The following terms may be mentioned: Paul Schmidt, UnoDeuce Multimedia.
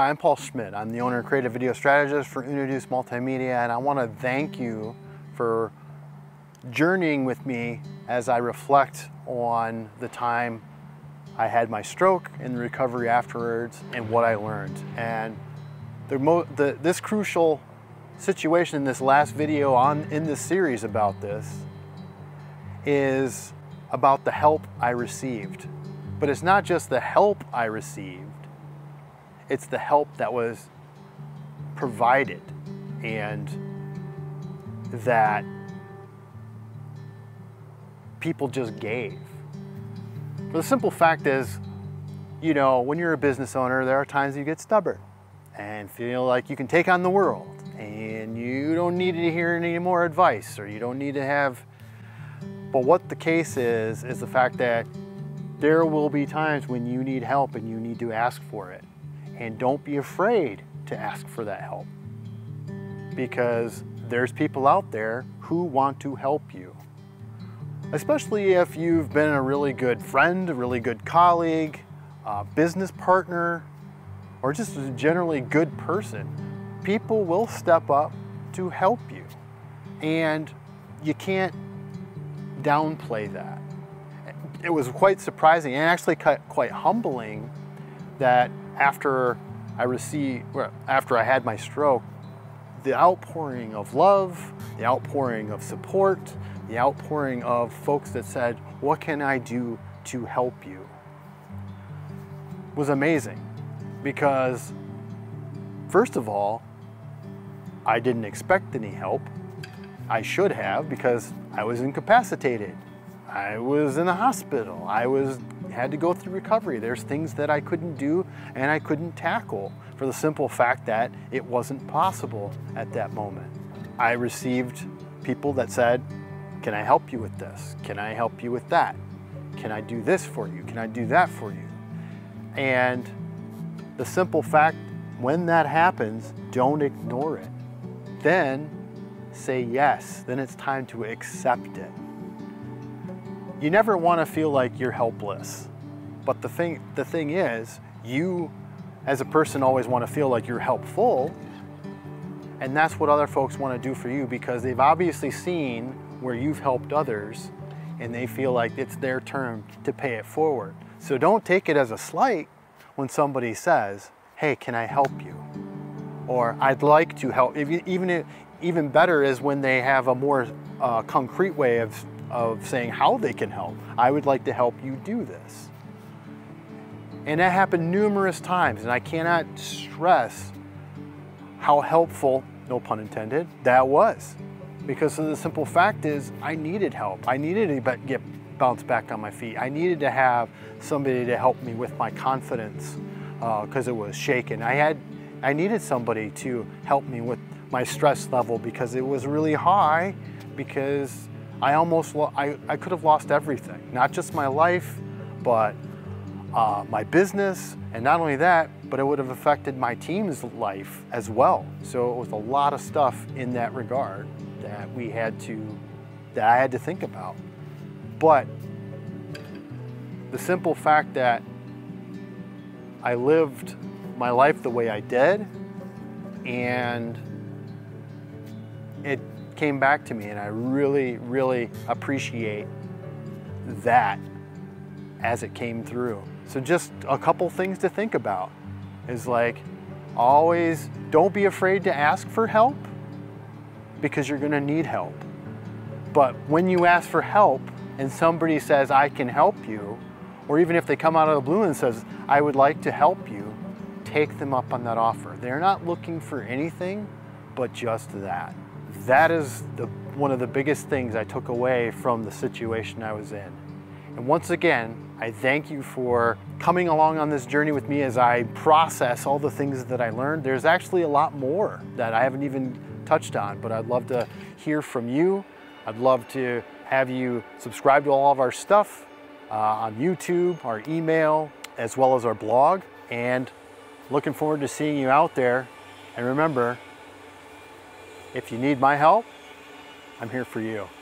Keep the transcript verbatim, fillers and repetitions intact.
Hi, I'm Paul Schmidt. I'm the owner and creative video strategist for UnoDeuce Multimedia, and I want to thank you for journeying with me as I reflect on the time I had my stroke and the recovery afterwards and what I learned. And the mo the, this crucial situation, this last video on in this series about this, is about the help I received. But it's not just the help I received, it's the help that was provided and that people just gave. But the simple fact is, you know, when you're a business owner, there are times you get stubborn and feel like you can take on the world and you don't need to hear any more advice or you don't need to have, but what the case is, is the fact that there will be times when you need help and you need to ask for it. And don't be afraid to ask for that help, because there's people out there who want to help you. Especially if you've been a really good friend, a really good colleague, a business partner, or just a generally good person. People will step up to help you. And you can't downplay that. It was quite surprising and actually quite humbling that after I received, after I had my stroke, the outpouring of love, the outpouring of support, the outpouring of folks that said, "What can I do to help you?" was amazing, because first of all, I didn't expect any help. I should have, because I was incapacitated. I was in the hospital. I was had to go through recovery. There's things that I couldn't do and I couldn't tackle for the simple fact that it wasn't possible at that moment. I received people that said, "Can I help you with this? Can I help you with that? Can I do this for you? Can I do that for you?" And the simple fact, when that happens, don't ignore it. Then say yes. Then it's time to accept it. You never want to feel like you're helpless, but the thing, the thing is, you as a person always want to feel like you're helpful, and that's what other folks want to do for you, because they've obviously seen where you've helped others and they feel like it's their turn to pay it forward. So don't take it as a slight when somebody says, "Hey, can I help you?" Or "I'd like to help." Even, even better is when they have a more uh, concrete way of of saying how they can help. "I would like to help you do this." And that happened numerous times, and I cannot stress how helpful, no pun intended, that was. Because the simple fact is, I needed help. I needed to get bounced back on my feet. I needed to have somebody to help me with my confidence, because uh, it was shaken. I had, I needed somebody to help me with my stress level, because it was really high, because I almost, I, I could have lost everything. Not just my life, but uh, my business, and not only that, but it would have affected my team's life as well. So it was a lot of stuff in that regard that we had to, that I had to think about. But the simple fact that I lived my life the way I did, and it came back to me, and I really, really appreciate that as it came through. So just a couple things to think about is, like, always don't be afraid to ask for help, because you're gonna need help. But when you ask for help and somebody says, "I can help you," or even if they come out of the blue and says, "I would like to help you," take them up on that offer. They're not looking for anything but just that. That is the, one of the biggest things I took away from the situation I was in. And once again, I thank you for coming along on this journey with me as I process all the things that I learned. There's actually a lot more that I haven't even touched on, but I'd love to hear from you. I'd love to have you subscribe to all of our stuff uh, on YouTube, our email, as well as our blog. And looking forward to seeing you out there. And remember, if you need my help, I'm here for you.